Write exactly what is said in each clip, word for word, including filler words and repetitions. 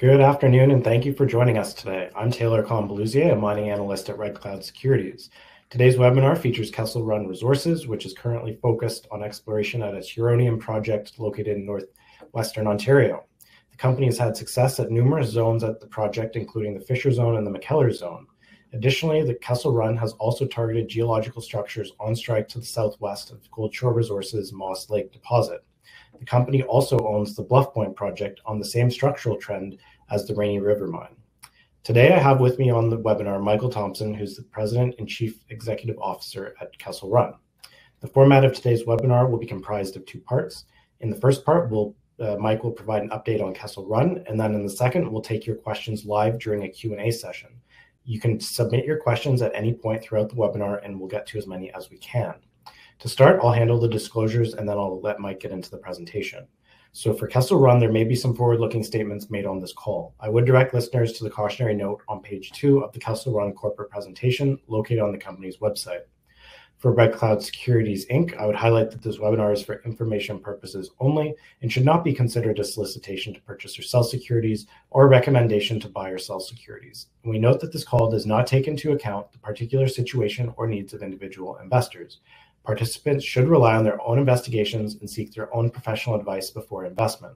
Good afternoon, and thank you for joining us today. I'm Taylor Collin, a mining analyst at Red Cloud Securities. Today's webinar features Kesselrun Resources, which is currently focused on exploration at its Huronian project located in Northwestern Ontario. The company has had success at numerous zones at the project, including the Fisher Zone and the McKellar Zone. Additionally, the Kesselrun has also targeted geological structures on strike to the southwest of Goldshore Resources' Moss Lake deposit. The company also owns the Bluff Point project on the same structural trend as the Rainy River mine. Today, I have with me on the webinar Michael Thompson, who's the President and Chief Executive Officer at Kesselrun. The format of today's webinar will be comprised of two parts. In the first part, we'll, uh, Mike will provide an update on Kesselrun, and then in the second, we'll take your questions live during a Q and A session. You can submit your questions at any point throughout the webinar, and we'll get to as many as we can. To start, I'll handle the disclosures, and then I'll let Mike get into the presentation. So for Kesselrun, there may be some forward-looking statements made on this call. I would direct listeners to the cautionary note on page two of the Kesselrun corporate presentation located on the company's website. For Red Cloud Securities, Incorporated, I would highlight that this webinar is for information purposes only and should not be considered a solicitation to purchase or sell securities or a recommendation to buy or sell securities. And we note that this call does not take into account the particular situation or needs of individual investors. Participants should rely on their own investigations and seek their own professional advice before investment.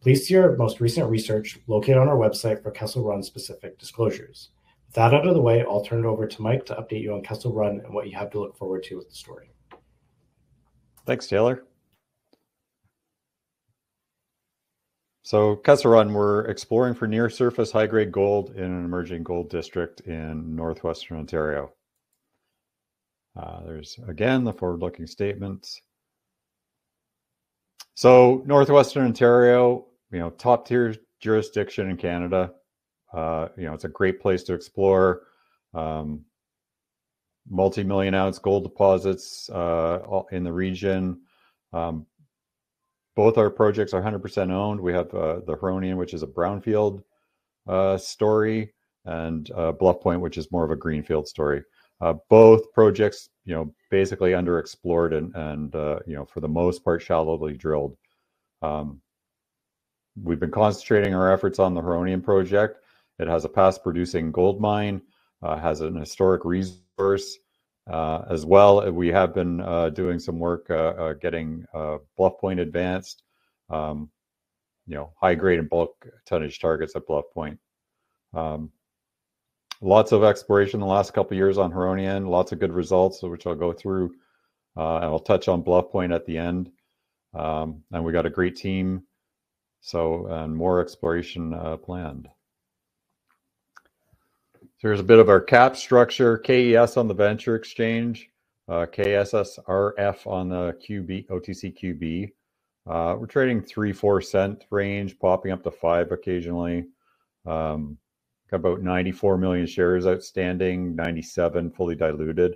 Please see our most recent research located on our website for Kesselrun-specific disclosures. With that out of the way, I'll turn it over to Mike to update you on Kesselrun and what you have to look forward to with the story. Thanks, Taylor. So Kesselrun, we're exploring for near-surface high-grade gold in an emerging gold district in Northwestern Ontario. Uh, there's, again, the forward-looking statements. So Northwestern Ontario, you know, top-tier jurisdiction in Canada. Uh, you know, it's a great place to explore. Um, multi-million ounce gold deposits uh, all in the region. Um, both our projects are one hundred percent owned. We have uh, the Huronian, which is a brownfield uh, story, and uh, Bluff Point, which is more of a greenfield story. Uh, both projects, you know, basically underexplored and, and uh, you know, for the most part, shallowly drilled. Um, we've been concentrating our efforts on the Huronian project. It has a past producing gold mine, uh, has an historic resource uh, as well. We have been uh, doing some work uh, uh, getting uh, Bluff Point advanced, um, you know, high grade and bulk tonnage targets at Bluff Point. Um, Lots of exploration the last couple of years on Huronian, lots of good results, which I'll go through. Uh, and I'll touch on Bluff Point at the end. Um, and we got a great team, so and more exploration uh, planned. So here's a bit of our cap structure. K E S on the venture exchange, uh, K S S R F on the Q B, O T C Q B. Uh, we're trading three, four cent range, popping up to five occasionally. Um, Got about ninety-four million shares outstanding, ninety-seven fully diluted.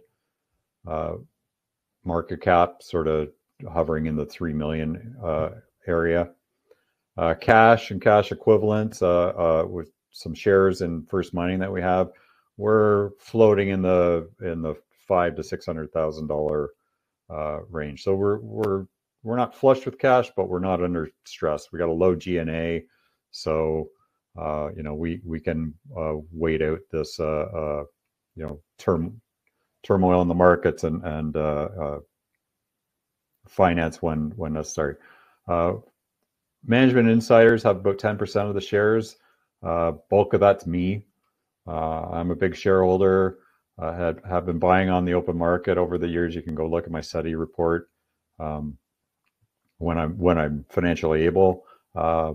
Uh, market cap sort of hovering in the three million uh, area. Uh, cash and cash equivalents uh, uh, with some shares in First Mining that we have. We're floating in the in the five to six hundred thousand dollar uh, range. So we're we're we're not flush with cash, but we're not under stress. We got a low G N A, so. Uh, you know, we we can uh, wait out this uh, uh, you know term turmoil in the markets and and uh, uh, finance when when necessary. Uh, management insiders have about ten percent of the shares. Uh, bulk of that's me. Uh, I'm a big shareholder. I had, have been buying on the open market over the years. You can go look at my study report um, when I'm when I'm financially able. Uh,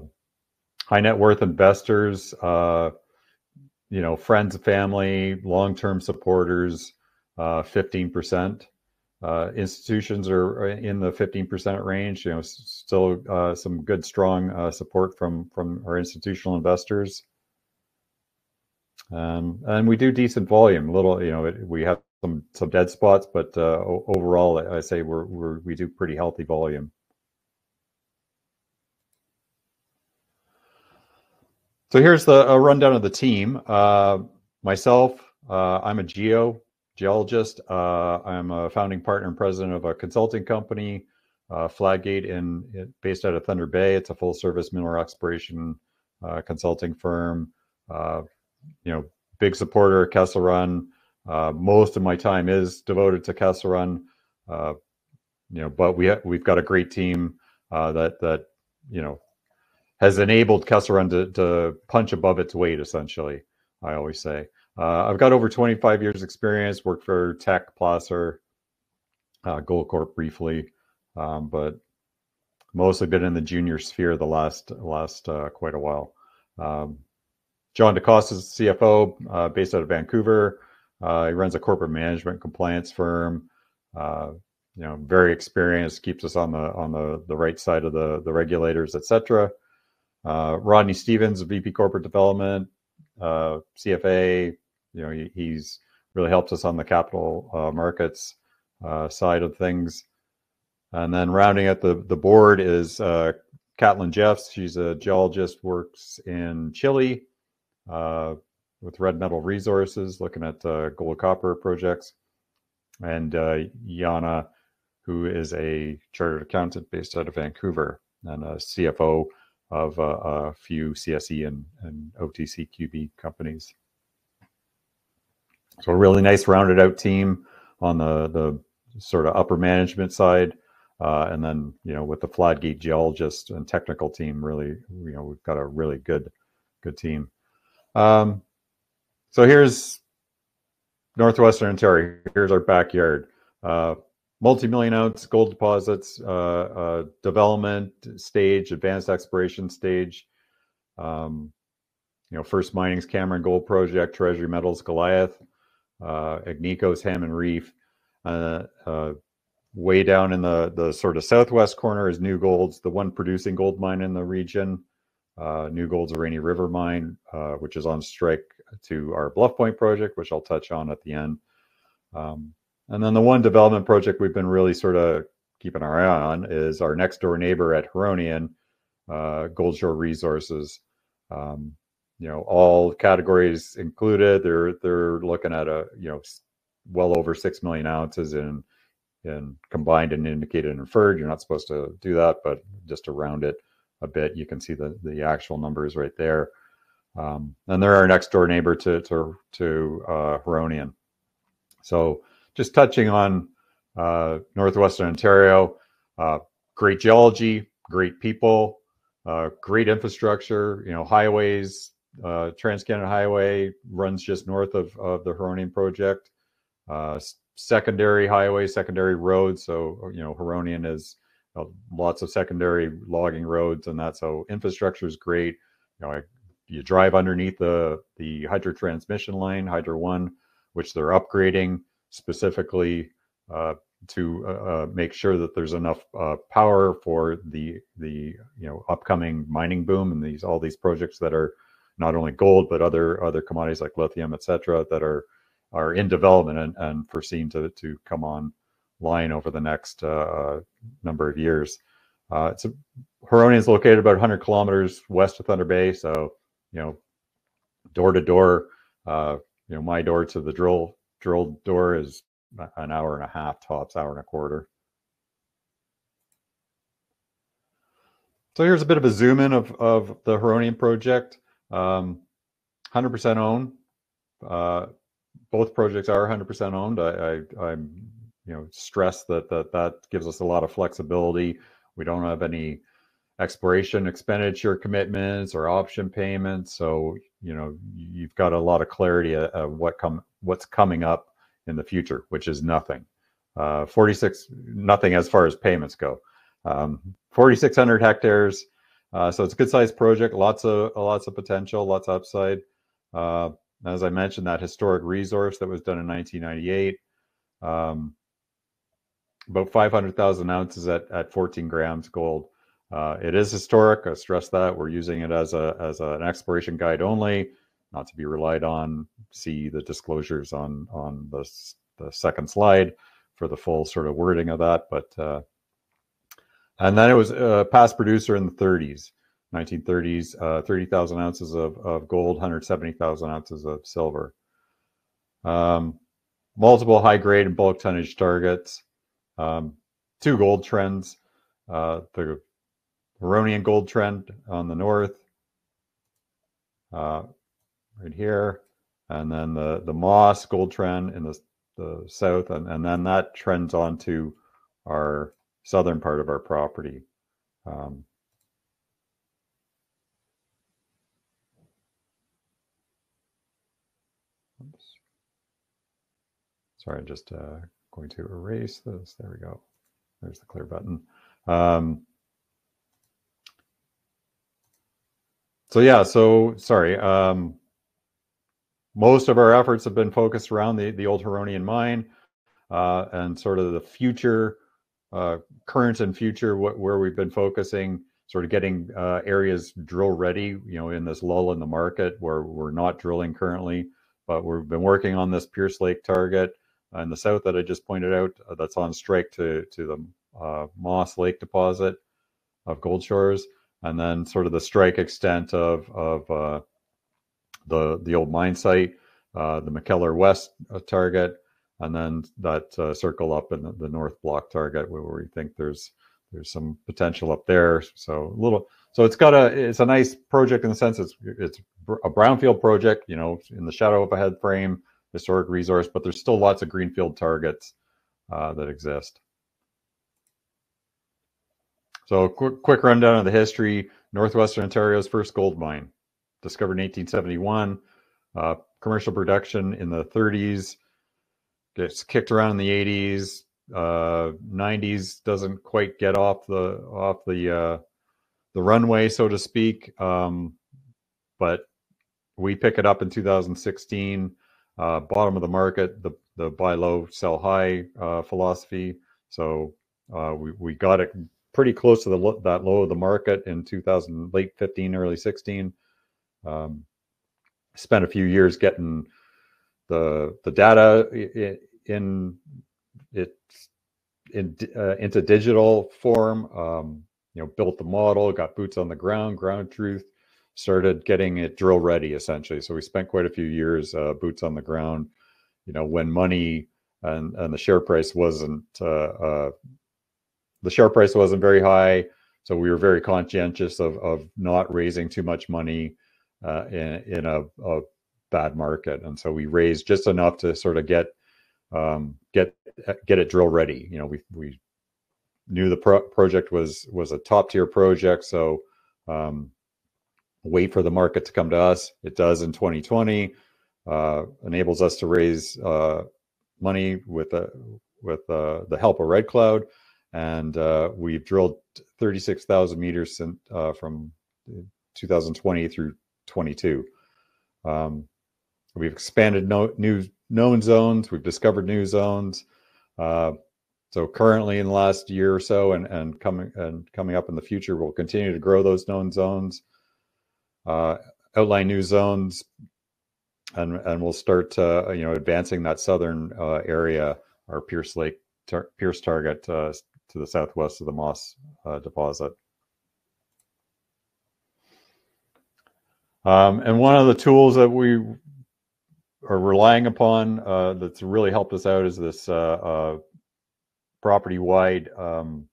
High net worth investors, uh, you know, friends, family, long-term supporters, uh, fifteen percent. Uh, institutions are in the fifteen percent range, you know, still uh, some good, strong uh, support from, from our institutional investors. Um, and we do decent volume, little, you know, it, we have some, some dead spots, but uh, overall, I say we're, we're, we do pretty healthy volume. So here's the a rundown of the team. Uh, myself, uh, I'm a geo geologist. Uh, I'm a founding partner and president of a consulting company, uh, Fladgate, in, in based out of Thunder Bay. It's a full-service mineral exploration uh, consulting firm, uh, you know, big supporter of Kesselrun. Uh, most of my time is devoted to Kesselrun, uh, you know, but we ha we've got a great team uh, that, that, you know, has enabled Kesselrun to, to punch above its weight, essentially, I always say. Uh, I've got over twenty-five years experience, worked for Tech, Placer, uh, Goldcorp briefly, um, but mostly been in the junior sphere the last last uh, quite a while. Um, John DeCosta is C F O, uh, based out of Vancouver. Uh, he runs a corporate management compliance firm. Uh, you know, very experienced, keeps us on the on the the right side of the the regulators, et cetera. Uh, Rodney Stevens, V P Corporate Development, uh, C F A. You know, he, he's really helped us on the capital uh, markets uh, side of things. And then rounding out the, the board is uh, Catelyn Jeffs. She's a geologist, works in Chile uh, with Red Metal Resources, looking at uh, gold copper projects. And uh, Yana, who is a chartered accountant based out of Vancouver and a C F O of uh, a few C S E and, and O T C Q B companies. So a really nice rounded out team on the, the sort of upper management side. Uh, and then, you know, with the Fladgate geologist and technical team, really, you know, we've got a really good, good team. Um, so here's Northwestern Ontario. Here's our backyard. Uh, multi-million ounce gold deposits, uh, uh, development stage, advanced exploration stage. Um, you know, First Mining's Cameron Gold Project, Treasury Metals Goliath, uh, Agnico's Hammond Reef, uh, uh, way down in the, the sort of southwest corner is New Gold's, the one producing gold mine in the region. Uh, New Gold's a Rainy River mine, uh, which is on strike to our Bluff Point project, which I'll touch on at the end. Um, and then the one development project we've been really sort of keeping our eye on is our next door neighbor at Huronian, uh, Goldshore Resources. Um, you know, all categories included. They're they're looking at a you know well over six million ounces in. And combined and indicated and inferred. You're not supposed to do that, but just to round it a bit, you can see the, the actual numbers right there. Um, and they're our next door neighbor to, to, to uh, Huronian. So just touching on uh, Northwestern Ontario, uh, great geology, great people, uh, great infrastructure, you know, highways, uh, Trans-Canada Highway runs just north of, of the Huronian project. Uh, secondary highways, secondary roads. So, you know, Huronian is you know, lots of secondary logging roads and that. So infrastructure is great. You know, I, you drive underneath the, the hydro transmission line, Hydro One, which they're upgrading specifically uh, to uh, make sure that there's enough uh, power for the, the, you know, upcoming mining boom and these, all these projects that are not only gold, but other, other commodities like lithium, et cetera, that are are in development and, and foreseen to, to come online over the next uh, number of years. Uh, it's a, Huronian is located about one hundred kilometers west of Thunder Bay. So, you know, door to door, uh, you know, my door to the drill, drill door is an hour and a half tops, hour and a quarter. So here's a bit of a zoom in of, of the Huronian project, um, one hundred percent owned. Uh, Both projects are one hundred percent owned. I, I, I'm, you know, stress that, that that gives us a lot of flexibility. We don't have any exploration expenditure commitments or option payments. So, you know, you've got a lot of clarity of, of what come what's coming up in the future, which is nothing. Uh, forty-six, nothing as far as payments go. Um, forty-six hundred hectares. Uh, so it's a good-sized project. Lots of lots of potential. Lots of upside. Uh, As I mentioned, that historic resource that was done in nineteen ninety-eight, um, about five hundred thousand ounces at, at fourteen grams gold. Uh, it is historic. I stress that. We're using it as a as an exploration guide only, not to be relied on. See the disclosures on on the the second slide for the full sort of wording of that. But uh, and then it was a past producer in the thirties. nineteen thirties, uh, thirty thousand ounces of, of gold, one hundred seventy thousand ounces of silver. Um, multiple high-grade and bulk tonnage targets. Um, two gold trends. Uh, the Huronian gold trend on the north uh, right here, and then the, the Moss gold trend in the, the south, and, and then that trends on to our southern part of our property. Um, oops. Sorry, I'm just uh, going to erase this. There we go. There's the clear button. Um, so yeah, so sorry. Um, most of our efforts have been focused around the, the old Huronian mine uh, and sort of the future, uh, current and future, what, where we've been focusing, sort of getting uh, areas drill ready, you know, in this lull in the market where we're not drilling currently, but we've been working on this Pierce Lake target in the south that I just pointed out, uh, that's on strike to, to the uh, Moss Lake deposit of Goldshores, and then sort of the strike extent of, of uh, the, the old mine site, uh, the McKellar West uh, target, and then that uh, circle up in the, the North Block target where we think there's there's some potential up there. So a little, so it's got a it's a nice project in the sense it's it's a brownfield project, you know, in the shadow of a head frame, historic resource, but there's still lots of greenfield targets uh, that exist. So a quick, quick rundown of the history. Northwestern Ontario's first gold mine, discovered in eighteen seventy-one, uh, commercial production in the thirties, gets kicked around in the eighties, uh, nineties doesn't quite get off the off the uh, the runway, so to speak, um, but we pick it up in two thousand sixteen. Uh, bottom of the market, the the buy low, sell high uh, philosophy. So uh, we we got it pretty close to the lo that low of the market in two thousand, late fifteen, early sixteen. Um, spent a few years getting the the data in it in, uh, into digital form. Um, you know, built the model, got boots on the ground, ground truth. Started getting it drill ready, essentially. So we spent quite a few years uh, boots on the ground, you know, when money and, and the share price wasn't uh, uh, the share price wasn't very high. So we were very conscientious of of not raising too much money uh, in, in a, a bad market, and so we raised just enough to sort of get um, get get it drill ready. You know, we we knew the pro project was was a top tier project, so. Um, wait for the market to come to us. It does in twenty twenty, uh, enables us to raise uh, money with, uh, with uh, the help of Red Cloud. And uh, we've drilled thirty-six thousand meters since, uh, from two thousand twenty through twenty-two. Um, we've expanded no, new known zones. We've discovered new zones. Uh, so currently in the last year or so and, and, coming, and coming up in the future, we'll continue to grow those known zones. Uh, outline new zones, and and we'll start uh, you know advancing that southern uh, area, our Pierce Lake tar Pierce target uh, to the southwest of the Moss uh, deposit. Um, and one of the tools that we are relying upon uh, that's really helped us out is this uh, uh, property-wide um,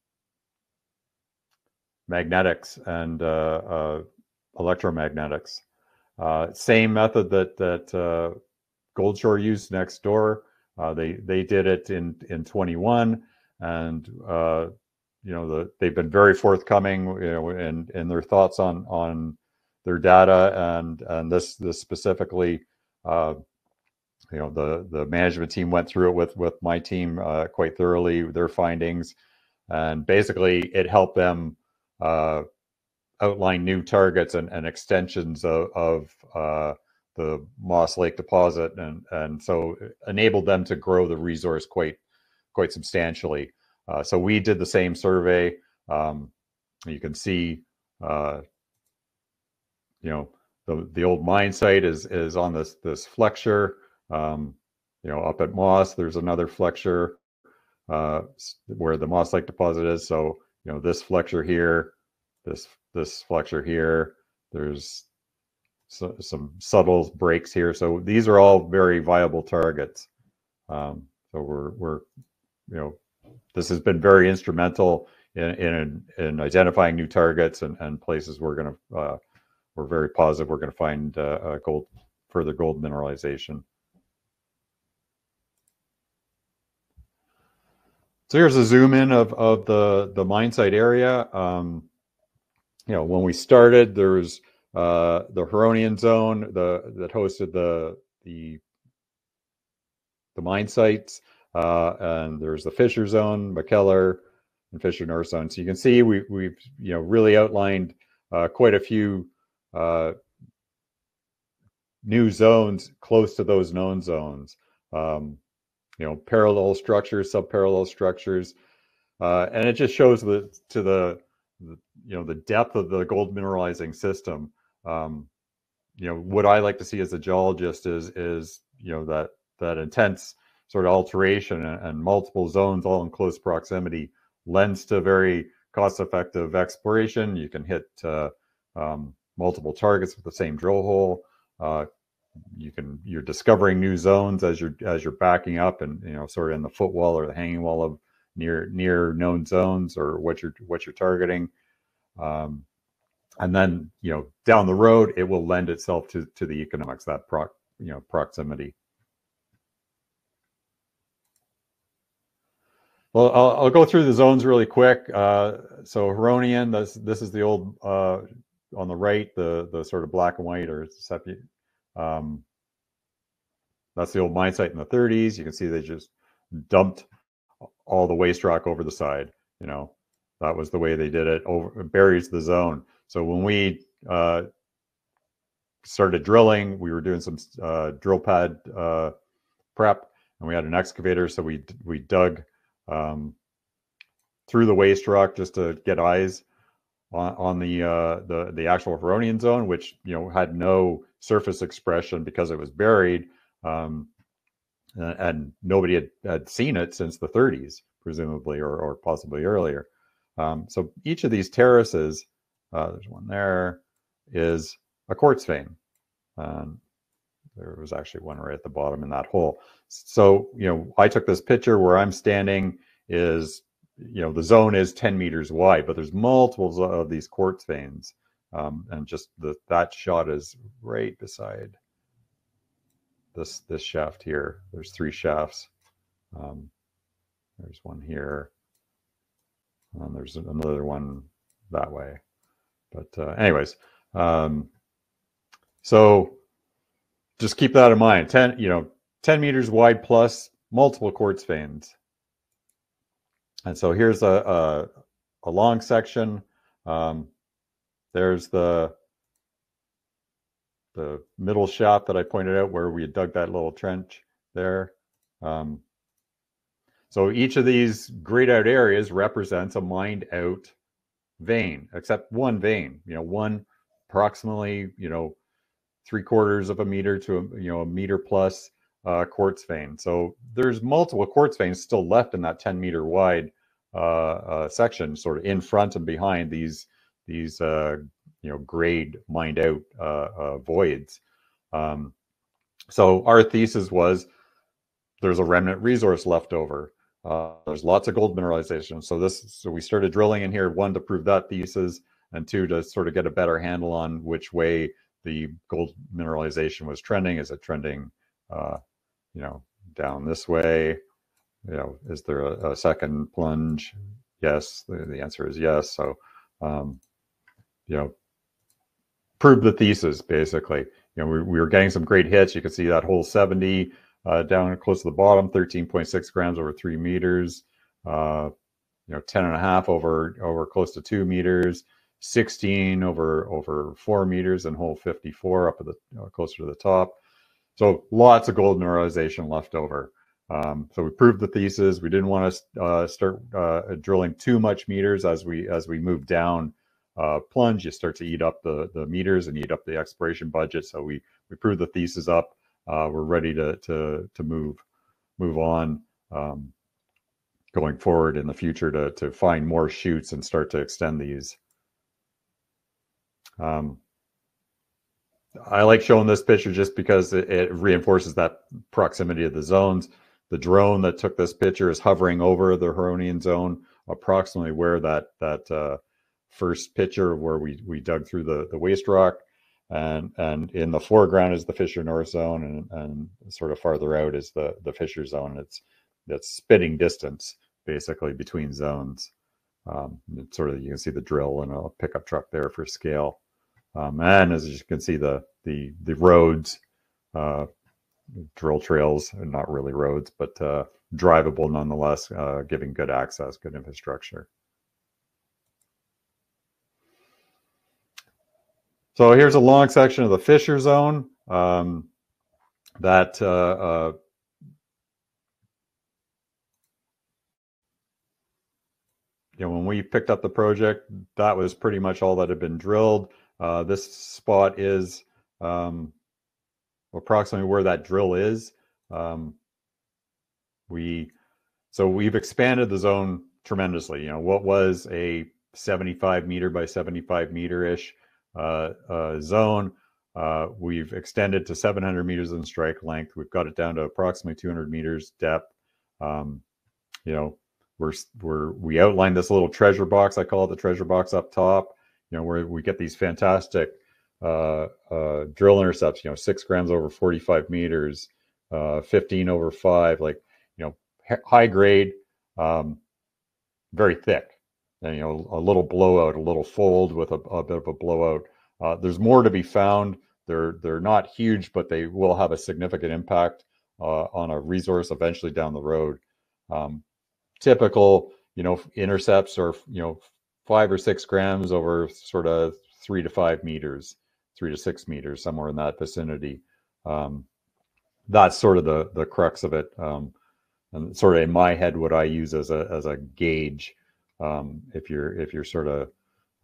magnetics and. Uh, uh, electromagnetics. Uh, same method that that uh, Goldshore used next door. Uh, they they did it in in twenty-one, and uh, you know the, they've been very forthcoming, you know, in in their thoughts on on their data and and this this specifically. Uh, you know the the management team went through it with with my team uh, quite thoroughly, their findings, and basically it helped them. Uh, outline new targets and, and extensions of, of uh, the Moss Lake deposit, and, and so enabled them to grow the resource quite quite substantially. Uh, so we did the same survey. Um, you can see, uh, you know, the the old mine site is is on this this flexure. Um, you know, up at Moss, there's another flexure uh, where the Moss Lake deposit is. So you know, this flexure here, this this flexure here, there's so, some subtle breaks here. So these are all very viable targets. Um, so we're, we're, you know, this has been very instrumental in, in, in identifying new targets and, and places we're going to uh, we're very positive we're going to find uh, uh, gold, further gold mineralization. So here's a zoom in of, of the, the mine site area. Um, you know, when we started, there was uh, the Huronian zone the, that hosted the, the, the mine sites. Uh, and there's the Fisher zone, McKellar, and Fisher North zone. So you can see we, we've, you know, really outlined uh, quite a few uh, new zones close to those known zones. Um, you know, parallel structures, subparallel structures. Uh, and it just shows the, to the, the, you know, the depth of the gold mineralizing system. Um, you know, what I like to see as a geologist is, is, you know, that, that intense sort of alteration and, and multiple zones all in close proximity lends to very cost-effective exploration. You can hit uh, um, multiple targets with the same drill hole. Uh, you can, you're discovering new zones as you're as you're backing up and, you know, sort of in the footwall or the hanging wall of near near known zones or what you're what you're targeting, um, and then, you know, down the road it will lend itself to to the economics, that proc you know proximity. Well, I'll, I'll go through the zones really quick. Uh, so Huronian, this this is the old uh, on the right, the the sort of black and white or sepia. Um, that's the old mine site in the thirties. You can see they just dumped all the waste rock over the side. You know, that was the way they did it. Over it buries the zone. So when we uh, started drilling, we were doing some uh, drill pad uh, prep, and we had an excavator. So we we dug um, through the waste rock just to get eyes on, on the uh, the the actual Huronian zone, which, you know, had no surface expression because it was buried, um, and, and nobody had, had seen it since the thirties, presumably, or, or possibly earlier. Um, so each of these terraces, uh, there's one there, is a quartz vein. Um, there was actually one right at the bottom in that hole. So, you know, I took this picture where I'm standing is, you know, the zone is ten meters wide, but there's multiples of these quartz veins. Um, and just the, that shot is right beside this this shaft here. There's three shafts. Um, there's one here, and then there's another one that way. But uh, anyways, um, so just keep that in mind. Ten, you know, ten meters wide plus multiple quartz veins. And so here's a a, a long section. Um, There's the the middle shaft that I pointed out where we had dug that little trench there. Um, so each of these grayed out areas represents a mined out vein, except one vein. You know, one approximately, you know, three quarters of a meter to a, you know, a meter plus uh, quartz vein. So there's multiple quartz veins still left in that ten meter wide uh, uh, section, sort of in front and behind these. These, uh, you know, grade mined out uh, uh, voids. Um, so our thesis was there's a remnant resource left over. Uh, there's lots of gold mineralization. So this, so we started drilling in here, one to prove that thesis, and two to sort of get a better handle on which way the gold mineralization was trending. Is it trending, uh, you know, down this way? You know, is there a, a second plunge? Yes, the, the answer is yes. So. Um, you know, prove the thesis, basically. You know, we, we were getting some great hits. You can see that hole seventy uh, down close to the bottom, thirteen point six grams over three meters, uh, you know, ten and a half over, over close to two meters, sixteen over, over four meters, and hole fifty-four up at the, uh, closer to the top. So lots of gold mineralization left over. Um, so we proved the thesis. We didn't want to uh, start uh, drilling too much meters as we as we move down uh, plunge. You start to eat up the the meters and eat up the exploration budget. So we we proved the thesis up. Uh, we're ready to to to move move on um, going forward in the future to to find more shoots and start to extend these. Um, I like showing this picture just because it, it reinforces that proximity of the zones. The drone that took this picture is hovering over the Huronian zone, approximately where that that uh, first picture where we we dug through the the waste rock. And, and in the foreground is the Fisher North Zone, and, and sort of farther out is the, the Fisher Zone. It's that's spitting distance basically between zones. Um, it's sort of, you can see the drill and a pickup truck there for scale. Um, and as you can see, the, the, the roads, uh, drill trails, not really roads, but uh, drivable nonetheless, uh, giving good access, good infrastructure. So here's a long section of the Fisher Zone um, that uh, uh, you know, when we picked up the project, that was pretty much all that had been drilled. Uh, this spot is um, approximately where that drill is. Um, we so we've expanded the zone tremendously. You know, what was a seventy-five meter by seventy-five meter-ish Uh, uh, zone, uh, we've extended to seven hundred meters in strike length. We've got it down to approximately two hundred meters depth. Um, you know, we're we're we outlined this little treasure box. I call it the treasure box up top. You know, where we get these fantastic uh, uh, drill intercepts. You know, six grams over forty-five meters, uh, fifteen over five. Like, you know, high grade, um, very thick. And, you know, a little blowout, a little fold with a, a bit of a blowout. Uh, there's more to be found. They're they're not huge, but they will have a significant impact uh, on a resource eventually down the road. Um, typical, you know, intercepts are, you know, five or six grams over sort of three to five meters, three to six meters, somewhere in that vicinity. Um, that's sort of the the crux of it. Um, and sort of in my head, what I use as a as a gauge. Um, if you're if you're sort of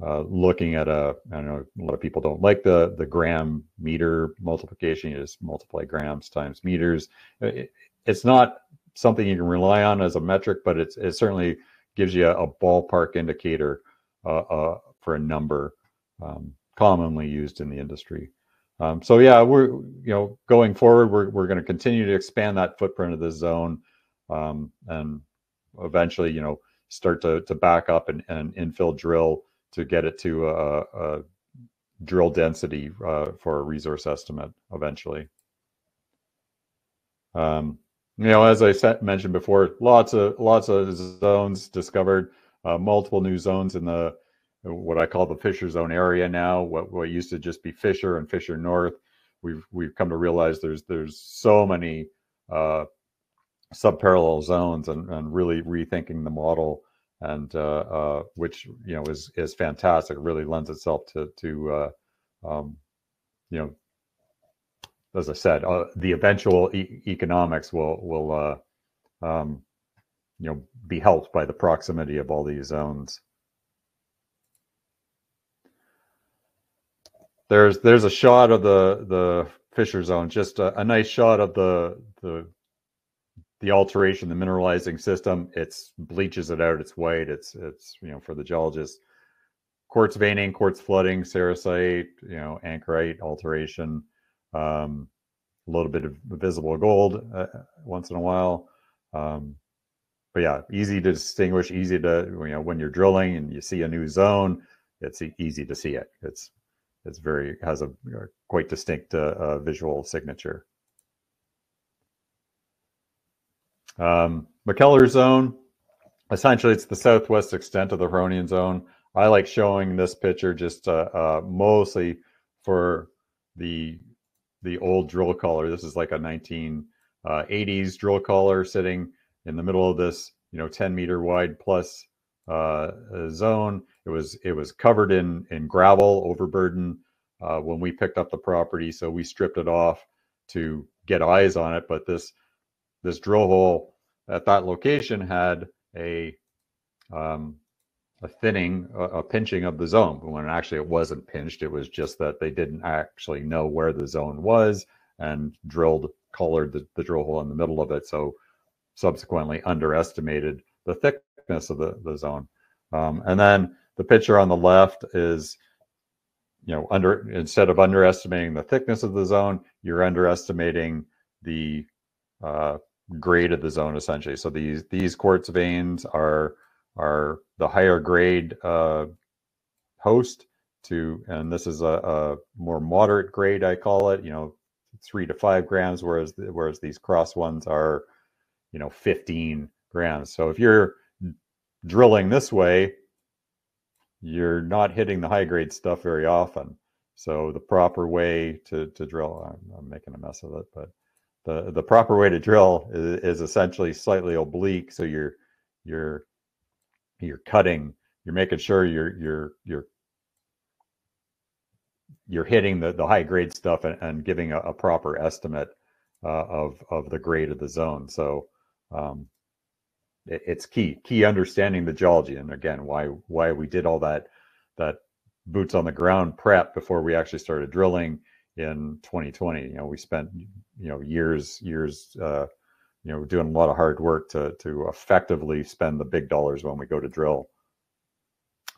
uh, looking at a, I know a lot of people don't like the the gram meter multiplication. You just multiply grams times meters. It, it's not something you can rely on as a metric, but it's it certainly gives you a, a ballpark indicator uh, uh, for a number um, commonly used in the industry. Um, so yeah, we're you know going forward, we're we're going to continue to expand that footprint of this zone, um, and eventually, you know, start to, to back up and, and infill drill to get it to a, a drill density uh, for a resource estimate eventually. Um, you know, as I said, mentioned before, lots of lots of zones discovered, uh, multiple new zones in the what I call the Fisher Zone area now. What what used to just be Fisher and Fisher North, we've we've come to realize there's there's so many. Uh, subparallel zones and, and really rethinking the model, and uh, uh, which you know is is fantastic. It really lends itself to to uh, um, you know, as I said, uh, the eventual e economics will will uh, um, you know be helped by the proximity of all these zones. There's there's a shot of the the Fisher Zone, just a, a nice shot of the the. The alteration, the mineralizing system, it's bleaches it out. It's white. It's it's you know for the geologists, quartz veining, quartz flooding, sericite, you know, anchorite alteration, um, a little bit of visible gold uh, once in a while. Um, but yeah, easy to distinguish. Easy to you know when you're drilling and you see a new zone, it's easy to see it. It's it's very has a quite distinct uh, uh, visual signature. Um, McKellar Zone, essentially it's the southwest extent of the Huronian Zone. I like showing this picture just uh, uh, mostly for the the old drill collar. This is like a nineteen eighties drill collar sitting in the middle of this, you know, ten meter wide plus uh, zone. It was it was covered in in gravel, overburden uh, when we picked up the property, so we stripped it off to get eyes on it. But this. This drill hole at that location had a um, a thinning, a, a pinching of the zone. When actually it wasn't pinched, it was just that they didn't actually know where the zone was and drilled, collared the, the drill hole in the middle of it. So subsequently underestimated the thickness of the, the zone. Um, and then the picture on the left is, you know, under instead of underestimating the thickness of the zone, you're underestimating the uh grade of the zone essentially. So these these quartz veins are are the higher grade uh host to, and this is a, a more moderate grade, I call it, you know, three to five grams, whereas the, whereas these cross ones are, you know, fifteen grams. So if you're drilling this way, you're not hitting the high grade stuff very often. So the proper way to, to drill, I'm, I'm making a mess of it, but the, the proper way to drill is, is essentially slightly oblique. So you're, you're, you're cutting, you're making sure you're, you're, you're, you're hitting the, the high grade stuff and, and giving a, a proper estimate uh, of, of the grade of the zone. So um, it, it's key, key understanding the geology. And again, why, why we did all that, that, boots on the ground prep before we actually started drilling in twenty twenty. You know, we spent, you know, years, years, uh, you know, doing a lot of hard work to, to effectively spend the big dollars when we go to drill.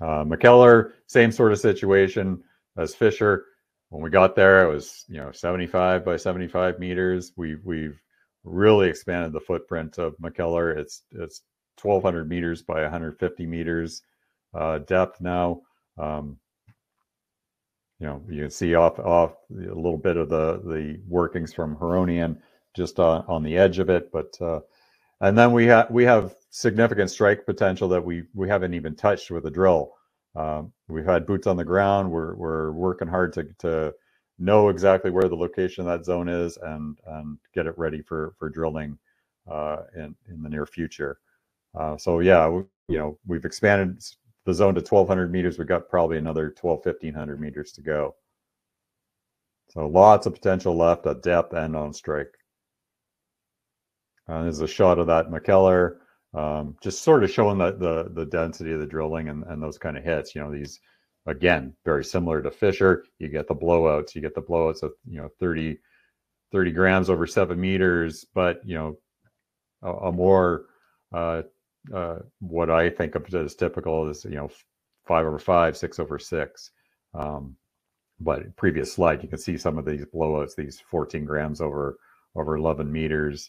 Uh, McKellar, same sort of situation as Fisher. When we got there, it was, you know, seventy-five by seventy-five meters. We, we've really expanded the footprint of McKellar. It's, it's twelve hundred meters by one hundred fifty meters uh, depth now. Um, You know, you can see off off a little bit of the the workings from Huronian just on, on the edge of it, but uh, and then we have we have significant strike potential that we we haven't even touched with a drill. Um, we've had boots on the ground. We're we're working hard to to know exactly where the location of that zone is and and get it ready for for drilling uh, in in the near future. Uh, so yeah, we, you know, we've expanded the zone to twelve hundred meters. We got probably another twelve, fifteen hundred meters to go. So lots of potential left at depth and on strike. Uh, there's a shot of that McKellar, um, just sort of showing the, the, the density of the drilling and, and those kind of hits. You know, these, again, very similar to Fisher. You get the blowouts. You get the blowouts of, you know, thirty grams over seven meters, but, you know, a, a more... Uh, uh what I think of as typical is, you know, five over five, six over six. Um but previous slide you can see some of these blowouts, these fourteen grams over over eleven meters.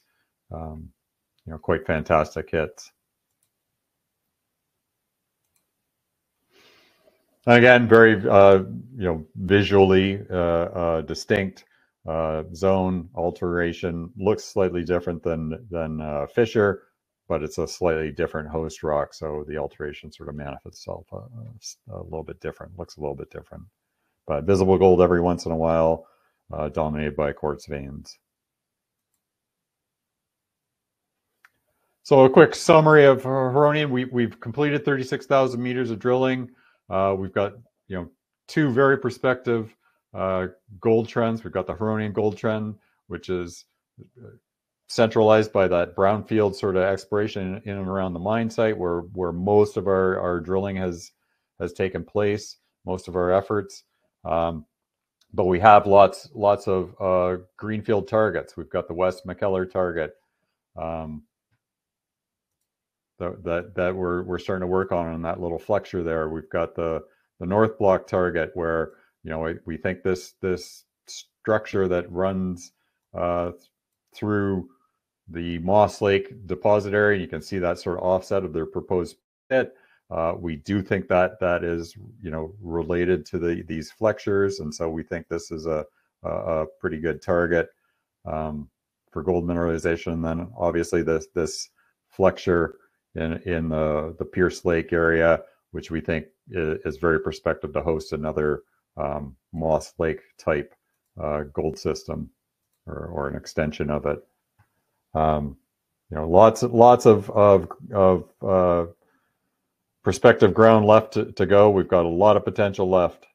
Um you know, quite fantastic hits. And again, very uh you know, visually uh, uh distinct uh zone alteration. Looks slightly different than than uh Fisher, but it's a slightly different host rock, so the alteration sort of manifests itself a, a little bit different, looks a little bit different. But visible gold every once in a while, uh, dominated by quartz veins. So a quick summary of Huronian. We, we've completed thirty-six thousand meters of drilling. Uh, we've got, you know, two very prospective uh, gold trends. We've got the Huronian gold trend, which is centralized by that brownfield sort of exploration in and around the mine site, where where most of our, our drilling has has taken place, most of our efforts. Um, but we have lots lots of uh, greenfield targets. We've got the West McKellar target um, that, that that we're we're starting to work on on that little flexure there. We've got the the North Block target, where, you know, we, we think this this structure that runs uh, through the Moss Lake deposit area. You can see that sort of offset of their proposed pit. Uh, we do think that that is, you know, related to the these flexures, and so we think this is a a, a pretty good target um, for gold mineralization. And then obviously this this flexure in in the the Pierce Lake area, which we think is very prospective to host another um, Moss Lake type uh, gold system or or an extension of it. Um, you know, lots of, lots of, of, of uh, prospective ground left to, to go. We've got a lot of potential left.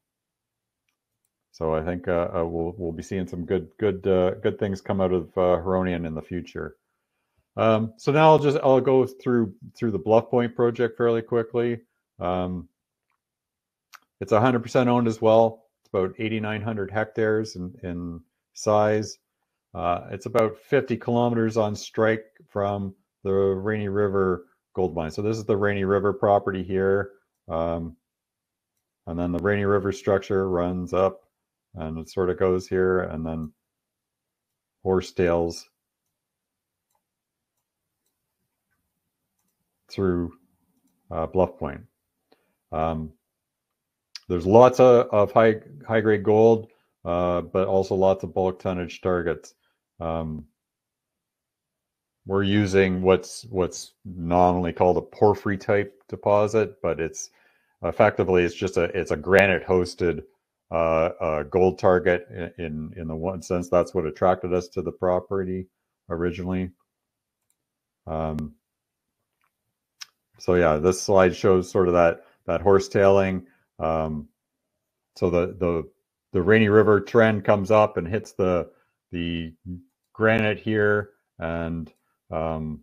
So I think uh, uh, we'll, we'll be seeing some good, good, uh, good things come out of uh, Huronian in the future. Um, so now I'll just, I'll go through, through the Bluff Point project fairly quickly. Um, it's one hundred percent owned as well. It's about eighty-nine hundred hectares in, in size. Uh, it's about fifty kilometers on strike from the Rainy River gold mine. So this is the Rainy River property here. Um, and then the Rainy River structure runs up and it sort of goes here, and then horsetails through uh, Bluff Point. Um, there's lots of, of high high grade gold, uh, but also lots of bulk tonnage targets. Um, we're using what's what's nominally called a porphyry type deposit, but it's effectively it's just a it's a granite hosted uh, uh, gold target in in the one sense. That's what attracted us to the property originally. Um, so yeah, this slide shows sort of that that horsetailing. Um, so the the the Rainy River trend comes up and hits the the granite here, and um,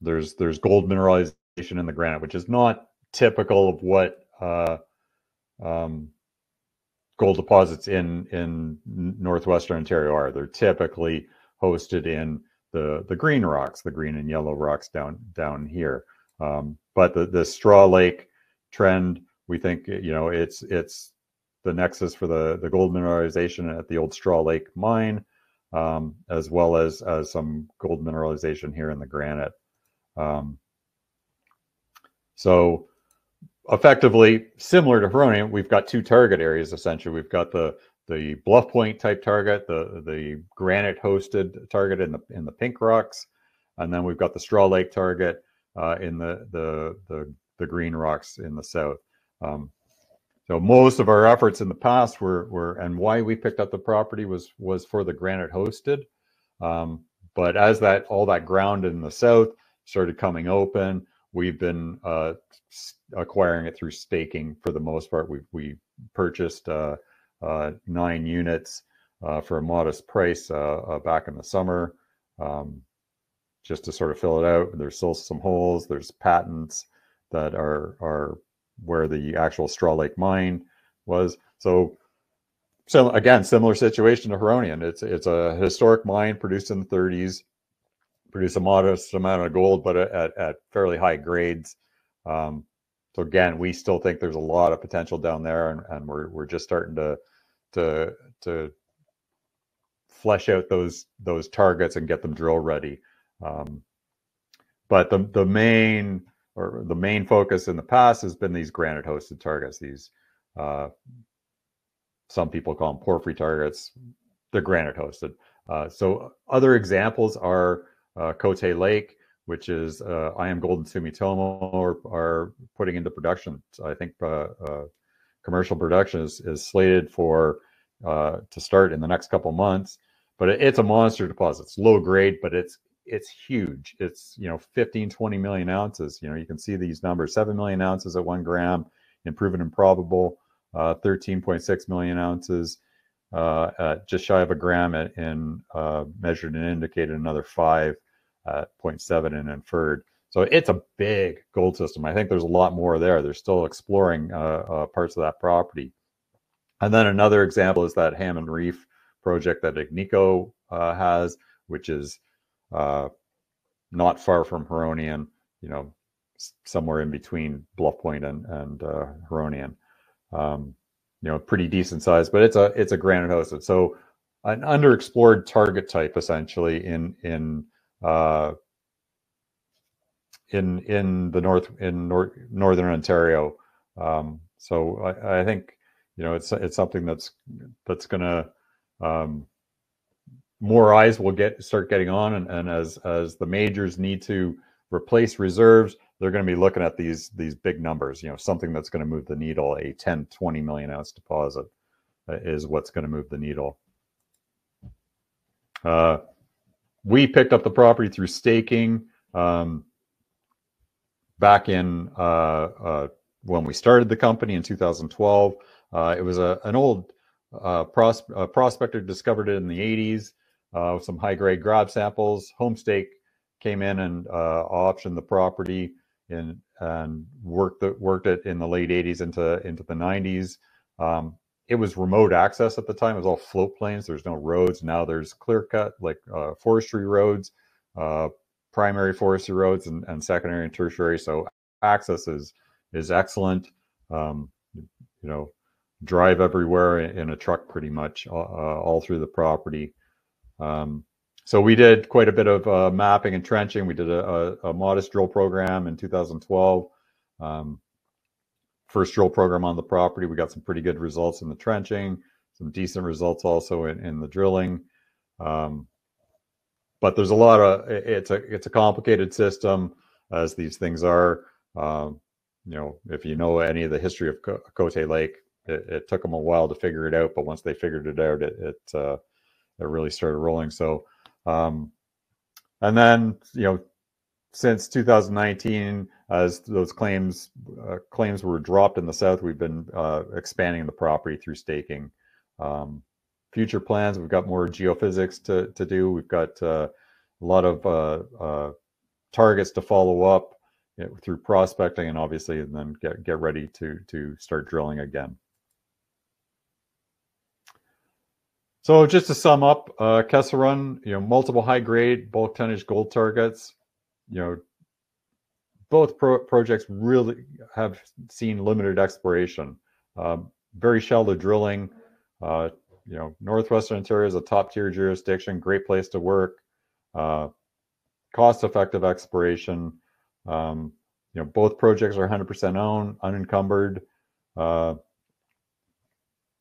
there's there's gold mineralization in the granite, which is not typical of what uh, um, gold deposits in in Northwestern Ontario are. They're typically hosted in the the green rocks, the green and yellow rocks down down here. Um, but the the Straw Lake trend, we think, you know, it's it's the nexus for the the gold mineralization at the old Straw Lake mine, um, as well as as some gold mineralization here in the granite. Um, so effectively, similar to Huronian, we've got two target areas essentially. We've got the the Bluff Point type target, the the granite hosted target in the in the pink rocks, and then we've got the Straw Lake target uh, in the, the the the green rocks in the south. Um, so most of our efforts in the past were were and why we picked up the property was was for the granite hosted. Um, but as that all that ground in the south started coming open, we've been uh, acquiring it through staking for the most part. We we purchased Uh, Uh, nine units uh, for a modest price uh, uh, back in the summer, um, just to sort of fill it out. There's still some holes. There's patents that are are where the actual Straw Lake mine was. So, so again, similar situation to Huronian. It's it's a historic mine produced in the thirties, produced a modest amount of gold, but at at fairly high grades. Um, So again, we still think there's a lot of potential down there, and, and we're we're just starting to to to flesh out those those targets and get them drill ready. Um, but the the main or the main focus in the past has been these granite hosted targets. These uh, some people call them porphyry targets. They're granite hosted. Uh, so other examples are uh, Cote Lake, which is uh, I Am Gold and Sumitomo are, are putting into production. So I think uh, uh, commercial production is, is slated for uh, to start in the next couple months. But it, it's a monster deposit. It's low grade, but it's it's huge. It's, you know, fifteen, twenty million ounces. You know, you can see these numbers: seven million ounces at one gram, proven and probable, uh, thirteen point six million ounces, uh, at just shy of a gram, and, and uh, measured and indicated another five. Uh, zero point seven and inferred. So it's a big gold system. I think there's a lot more there. They're still exploring uh, uh, parts of that property. And then another example is that Hammond Reef project that Agnico uh, has, which is uh, not far from Huronian, you know, somewhere in between Bluff Point and, and uh, Huronian. Um, you know, pretty decent size, but it's a it's a granite hosted. So an underexplored target type essentially in in Uh, in in the north in north, northern Ontario, um, so I, I think, you know, it's it's something that's that's gonna um, more eyes will get start getting on, and, and as as the majors need to replace reserves, they're going to be looking at these these big numbers. You know, something that's going to move the needle. A ten, twenty million ounce deposit is what's going to move the needle. Uh, We picked up the property through staking um, back in uh, uh, when we started the company in two thousand twelve. Uh, it was a, an old uh, pros uh, prospector discovered it in the eighties uh, with some high-grade grab samples. Homestake came in and uh, optioned the property in, and worked the, worked it in the late eighties into into the nineties. Um, It was remote access at the time. It was all float plains. There's no roads. Now there's clear cut, like uh, forestry roads, uh, primary forestry roads, and, and secondary and tertiary. So access is is excellent. Um, you know, drive everywhere in a truck pretty much uh, all through the property. Um, so we did quite a bit of uh, mapping and trenching. We did a, a, a modest drill program in two thousand twelve. Um, first drill program on the property. We got some pretty good results in the trenching, some decent results also in, in the drilling. Um, but there's a lot of, it's a, it's a complicated system, as these things are. Um, you know, if you know any of the history of Co- Cote Lake, it, it took them a while to figure it out, but once they figured it out, it, it, uh, it really started rolling. So, um, and then, you know, since two thousand nineteen, as those claims uh, claims were dropped in the south, we've been uh, expanding the property through staking. Um, future plans, we've got more geophysics to, to do. We've got uh, a lot of uh, uh, targets to follow up, you know, through prospecting, and obviously and then get, get ready to, to start drilling again. So just to sum up, uh, Kesselrun, you know, multiple high-grade bulk tonnage gold targets. You know, both pro projects really have seen limited exploration, um, very shallow drilling. Uh, you know, Northwestern Ontario is a top-tier jurisdiction, great place to work, uh, cost-effective exploration. Um, you know, both projects are one hundred percent owned, unencumbered. Uh,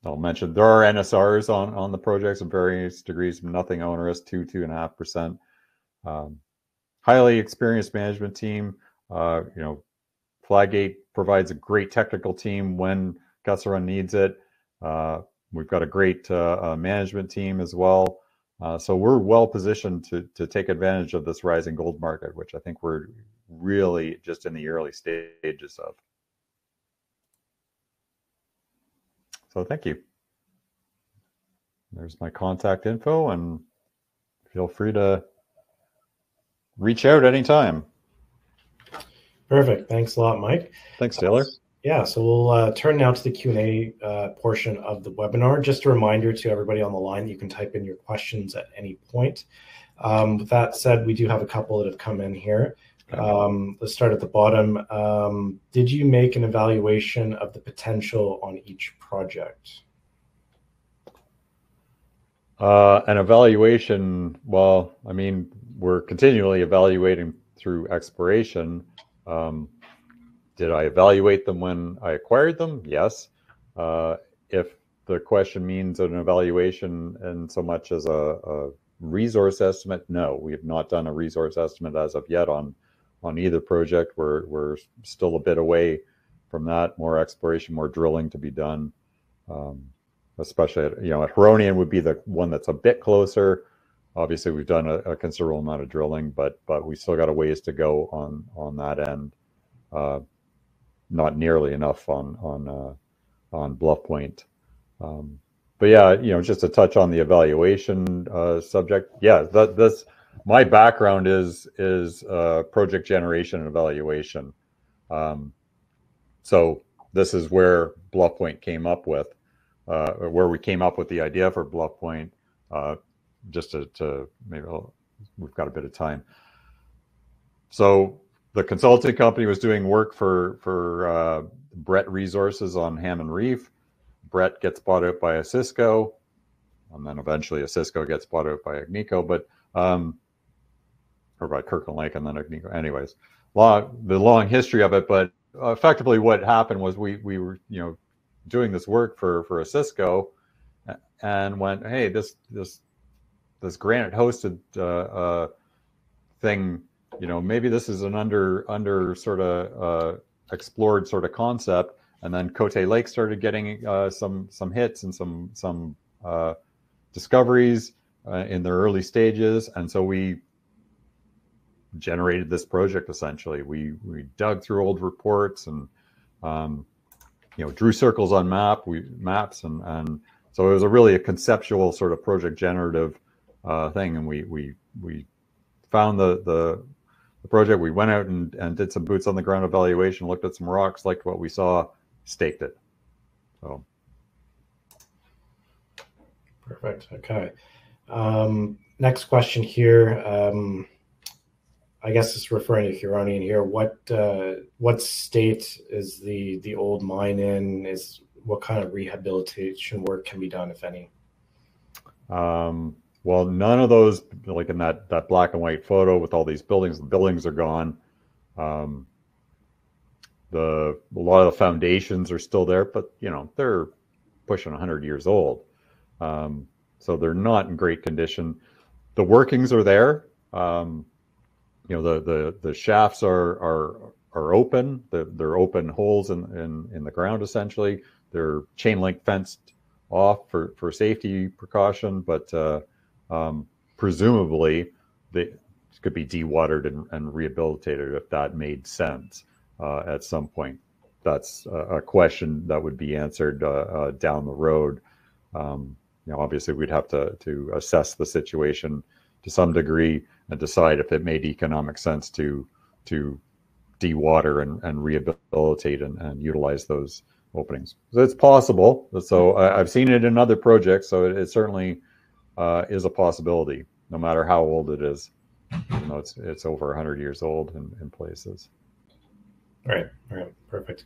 I'll mention there are N S Rs on on the projects of various degrees, nothing onerous, two two and a half percent. Um, Highly experienced management team. Uh, you know, Fladgate provides a great technical team when Kesselrun needs it. Uh, we've got a great uh, uh, management team as well. Uh, so we're well positioned to to take advantage of this rising gold market, which I think we're really just in the early stages of. So thank you. There's my contact info, and feel free to reach out anytime. Perfect. Thanks a lot, Mike. Thanks, Taylor. Uh, yeah, so we'll uh, turn now to the Q and A uh, portion of the webinar. Just a reminder to everybody on the line, you can type in your questions at any point. Um, with that said, we do have a couple that have come in here. Um, let's start at the bottom. Um, did you make an evaluation of the potential on each project? Uh, an evaluation, well, I mean, we're continually evaluating through exploration. Um, did I evaluate them when I acquired them? Yes. Uh, if the question means an evaluation and so much as a, a resource estimate, no, we have not done a resource estimate as of yet on on either project. We're, we're still a bit away from that. More exploration, more drilling to be done. Um, especially, at, you know, at Huronian would be the one that's a bit closer. Obviously, we've done a, a considerable amount of drilling, but but we still got a ways to go on on that end. Uh, not nearly enough on on uh, on Bluff Point. Um, but yeah, you know, just to touch on the evaluation uh, subject. Yeah, that, that's my background is is uh, project generation and evaluation. Um, so this is where Bluff Point came up with, uh, where we came up with the idea for Bluff Point. Uh, just to, to maybe I'll, we've got a bit of time. So the consulting company was doing work for, for uh, Brett Resources on Hammond Reef. Brett gets bought out by a Cisco, and then eventually a Cisco gets bought out by Agnico, but, um, or by Kirkland Lake and then Agnico. Anyways, long, the long history of it, but effectively what happened was we, we were, you know, doing this work for, for a Cisco and went, hey, this, this, this granite hosted uh, uh, thing, you know, maybe this is an under under sort of uh, explored sort of concept. And then Cote Lake started getting uh, some some hits and some some uh, discoveries uh, in their early stages, and so we generated this project essentially. We we dug through old reports and um, you know, drew circles on map we maps and and so it was a really a conceptual sort of project generative Uh, thing, and we we we found the, the the project. We went out and and did some boots on the ground evaluation, looked at some rocks, liked what we saw, staked it. So perfect. Okay. Um, next question here. Um, I guess it's referring to Huronian here. What uh, what state is the the old mine in? Is what kind of rehabilitation work can be done, if any? Um. Well, none of those, like in that, that black and white photo with all these buildings, the buildings are gone. Um, The a lot of the foundations are still there, but you know they're pushing one hundred years old, um, so they're not in great condition. The workings are there. Um, you know the the the shafts are are are open. They're, they're open holes in, in in the ground essentially. They're chain link fenced off for for safety precaution, but uh, um, presumably they could be dewatered and, and rehabilitated if that made sense uh, at some point. That's a, a question that would be answered uh, uh, down the road. Um, you know, obviously we'd have to to assess the situation to some degree and decide if it made economic sense to to dewater and, and rehabilitate and, and utilize those openings. So it's possible. So I, I've seen it in other projects. So it, it certainly uh, is a possibility, no matter how old it is. You know, it's it's over one hundred years old in, in places. All right, all right, perfect.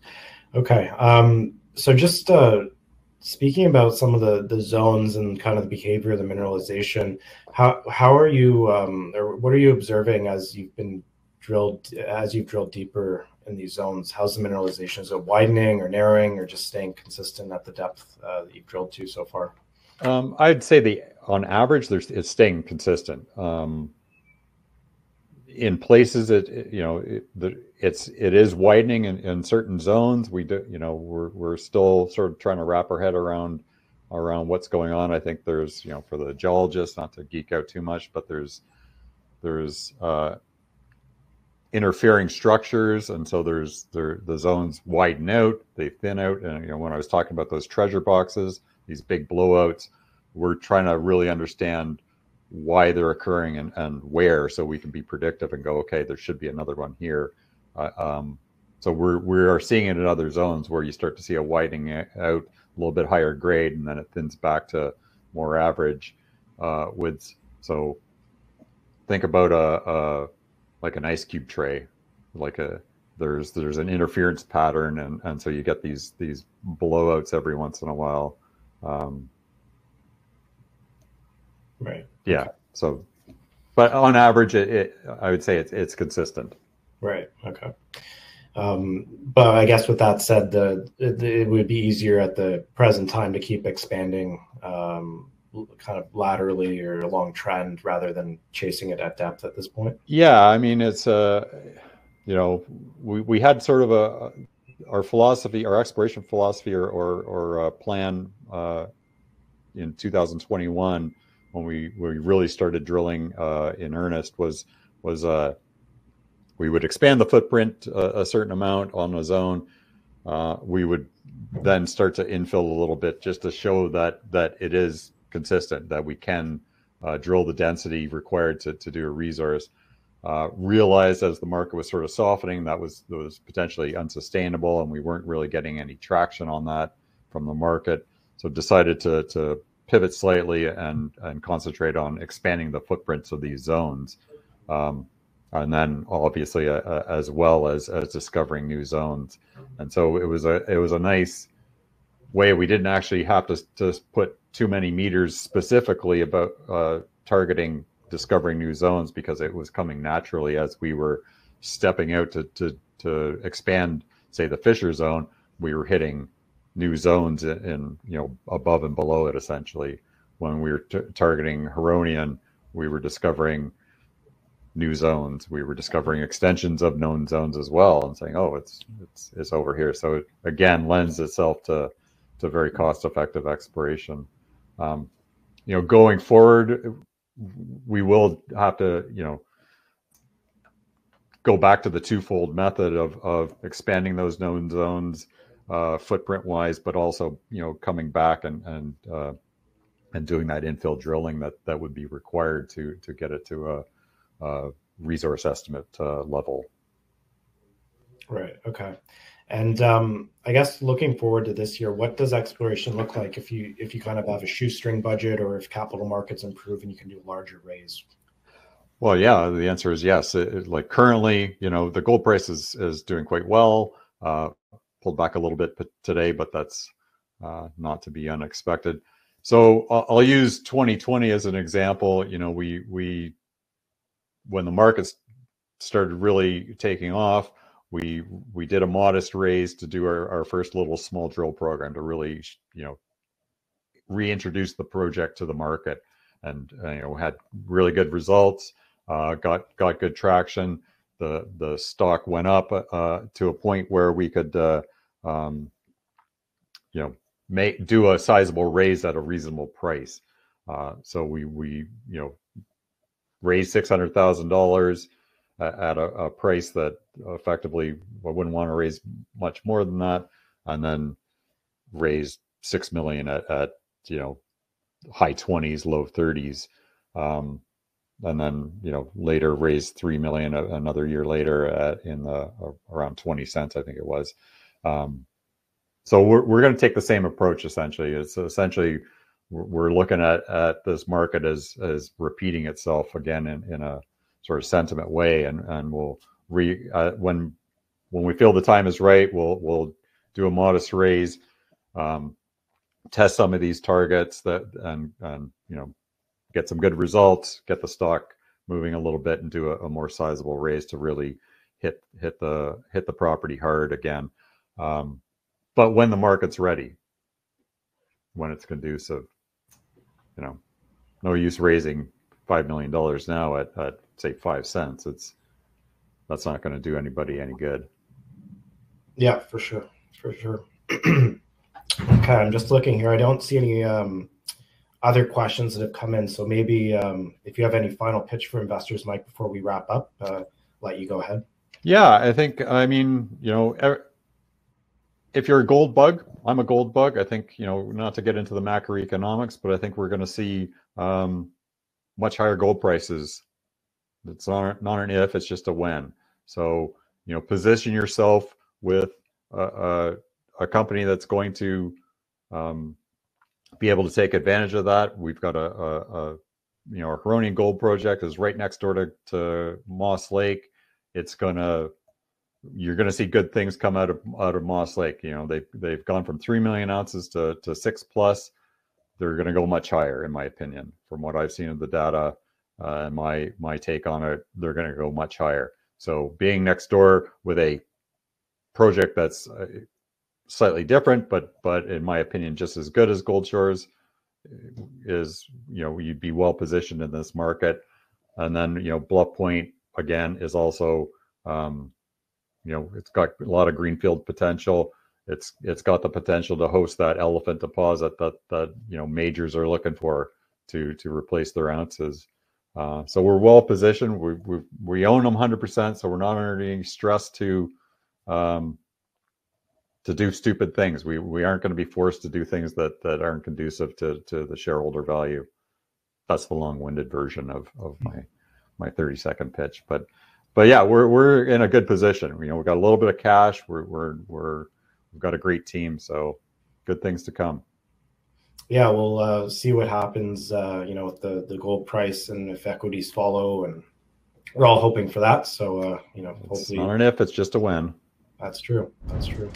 Okay, um, so just uh, speaking about some of the the zones and kind of the behavior of the mineralization, how how are you um, or what are you observing as you've been drilled as you've drilled deeper in these zones? How's the mineralization? Is it widening or narrowing, or just staying consistent at the depth uh, that you've drilled to so far? Um, I'd say the on average, there's it's staying consistent. Um, in places that you know it, the, it's it is widening in, in certain zones. We do you know we're we're still sort of trying to wrap our head around around what's going on. I think there's you know for the geologists, not to geek out too much, but there's there's uh, interfering structures, and so there's there the zones widen out, they thin out, and you know when I was talking about those treasure boxes, these big blowouts, we're trying to really understand why they're occurring and, and where, so we can be predictive and go, okay, there should be another one here. Uh, um, so we're, we are seeing it in other zones where you start to see a widening out, a little bit higher grade, and then it thins back to more average uh, widths. So think about a, a like an ice cube tray, like a there's there's an interference pattern, and, and so you get these these blowouts every once in a while. Um, right. Yeah. So, but on average, it, it, I would say it's it's consistent. Right. Okay. Um, but I guess with that said, the, the it would be easier at the present time to keep expanding, um, kind of laterally or along trend, rather than chasing it at depth at this point. Yeah. I mean, it's uh, you know, we we had sort of a our philosophy, our exploration philosophy, or or, or a plan uh, in two thousand twenty-one. When we, when we really started drilling uh, in earnest, was was uh, we would expand the footprint a, a certain amount on a zone. Uh, we would then start to infill a little bit just to show that that it is consistent, that we can uh, drill the density required to, to do a resource. Uh, realized as the market was sort of softening, that was, that was potentially unsustainable, and we weren't really getting any traction on that from the market. So decided to to pivot slightly and and concentrate on expanding the footprints of these zones, um, and then obviously a, a, as well as as discovering new zones. And so it was a it was a nice way. We didn't actually have to to put too many meters specifically about uh, targeting discovering new zones, because it was coming naturally as we were stepping out to to to expand, say, the Fisher Zone. We were hitting new zones in, in you know above and below it essentially. When we were t targeting Huronian, we were discovering new zones. We were discovering extensions of known zones as well, and saying, oh, it's it's it's over here. So it again lends itself to to very cost-effective exploration. Um, you know, going forward, we will have to you know go back to the twofold method of of expanding those known zones. Uh, footprint wise, but also, you know, coming back and, and, uh, and doing that infill drilling that, that would be required to, to get it to a, a resource estimate uh, level. Right. Okay. And um, I guess looking forward to this year, what does exploration look like if you, if you kind of have a shoestring budget, or if capital markets improve and you can do a larger raise? Well, yeah, the answer is yes. It, it, like currently, you know, the gold price is, is doing quite well. Uh, pulled back a little bit today, but that's uh, not to be unexpected. So I'll, I'll use twenty twenty as an example. You know, we, we, when the markets started really taking off, we we did a modest raise to do our, our first little small drill program to really, you know, reintroduce the project to the market, and uh, you know, had really good results. Uh, got got good traction. The the stock went up uh, to a point where we could, uh, um, you know, make do a sizable raise at a reasonable price. Uh, so we we you know raised six hundred thousand dollars at a, a price that effectively I wouldn't want to raise much more than that, and then raised six million at, at you know high twenties, low thirties. Um, And then, you know, later raised three million another year later at in the around twenty cents, I think it was. Um, so we're we're going to take the same approach essentially. It's essentially we're looking at at this market as as repeating itself again in, in a sort of sentiment way, and and we'll re uh, when when we feel the time is right, we'll we'll do a modest raise, um, test some of these targets that and and you know. Get some good results, get the stock moving a little bit, and do a, a more sizable raise to really hit hit the hit the property hard again. Um, but when the market's ready, when it's conducive, you know, no use raising five million dollars now at, at say five cents. It's that's not going to do anybody any good. Yeah, for sure, for sure. Okay, I'm just looking here. I don't see any. Um... other questions that have come in. So maybe um, if you have any final pitch for investors, Mike, before we wrap up, uh, let you go ahead. Yeah, I think, I mean, you know, if you're a gold bug, I'm a gold bug. I think, you know, not to get into the macroeconomics, but I think we're going to see um, much higher gold prices. It's not, not an if, it's just a when. So, you know, position yourself with a, a, a company that's going to, um, be able to take advantage of that. We've got a, a, a you know, our Huronian gold project is right next door to, to Moss Lake. It's gonna, you're gonna see good things come out of out of Moss Lake. You know, they they've gone from three million ounces to to six plus. They're gonna go much higher, in my opinion, from what I've seen of the data uh, and my my take on it. They're gonna go much higher. So being next door with a project that's uh, slightly different, but but in my opinion, just as good as Goldshore's is, you know, you'd be well positioned in this market. And then, you know, Bluff Point again is also, um, you know, it's got a lot of greenfield potential. It's it's got the potential to host that elephant deposit that that you know majors are looking for to to replace their ounces. Uh, so we're well positioned. We we we own them one hundred percent, so we're not under any stress to. Um, to do stupid things. We we aren't going to be forced to do things that that aren't conducive to to the shareholder value. That's the long-winded version of of my my thirty second pitch, but but yeah, we're we're in a good position. You know, we've got a little bit of cash. We're we're we're we've got a great team, so good things to come. Yeah, we'll uh, see what happens uh, you know, with the the gold price and if equities follow, and we're all hoping for that. So uh, you know, hopefully it's not an if, it's just a when. That's true. That's true.